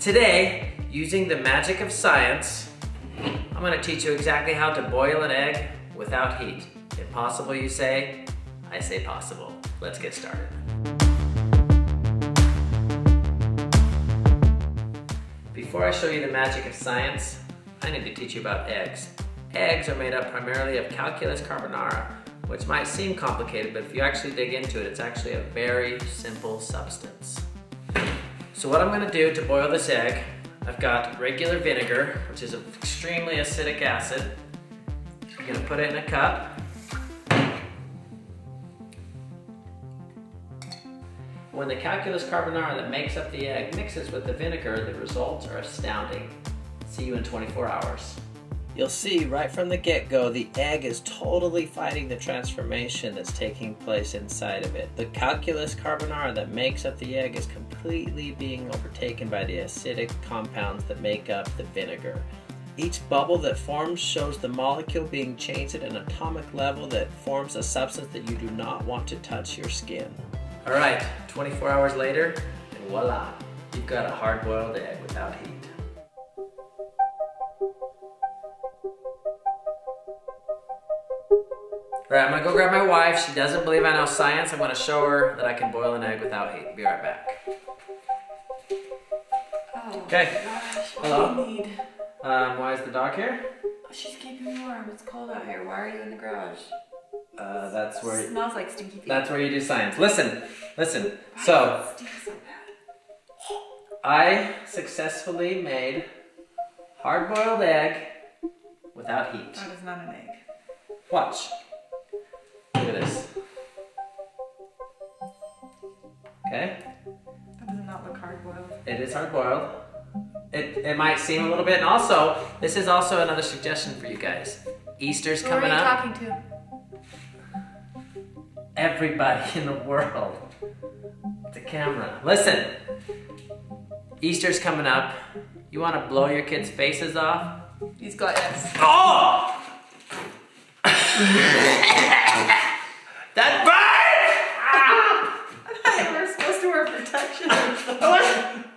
Today, using the magic of science, I'm gonna teach you exactly how to boil an egg without heat. If possible, you say, I say possible. Let's get started. Before I show you the magic of science, I need to teach you about eggs. Eggs are made up primarily of calculus carbonara, which might seem complicated, but if you actually dig into it, it's actually a very simple substance. So what I'm going to do to boil this egg, I've got regular vinegar, which is an extremely acidic acid. I'm going to put it in a cup. When the calculus carbonara that makes up the egg mixes with the vinegar, the results are astounding. See you in 24 hours. You'll see right from the get-go, the egg is totally fighting the transformation that's taking place inside of it. The calculus carbonara that makes up the egg is completely being overtaken by the acidic compounds that make up the vinegar. Each bubble that forms shows the molecule being changed at an atomic level that forms a substance that you do not want to touch your skin. All right, 24 hours later, and voila, you've got a hard-boiled egg without heat. All right, I'm gonna go grab my wife. She doesn't believe I know science. I'm gonna show her that I can boil an egg without heat. Be right back. Oh, okay. Gosh, hello. Do you need? Why is the dog here? She's keeping me warm. It's cold out here. Why are you in the garage? That's where it smells like stinky feet. That's where you do science. Listen. Why so does it stink so bad? I successfully made hard-boiled egg without heat. That is not an egg. Watch. Look at this. Okay? That does not look hard-boiled. It is hard-boiled. It might seem a little bit, and also, this is also another suggestion for you guys. Easter's coming up. Who are you talking to? Everybody in the world. The camera. Listen. Easter's coming up. You want to blow your kids' faces off? He's got eggs. Oh! That burned! Ah! I thought you were supposed to wear protection or something.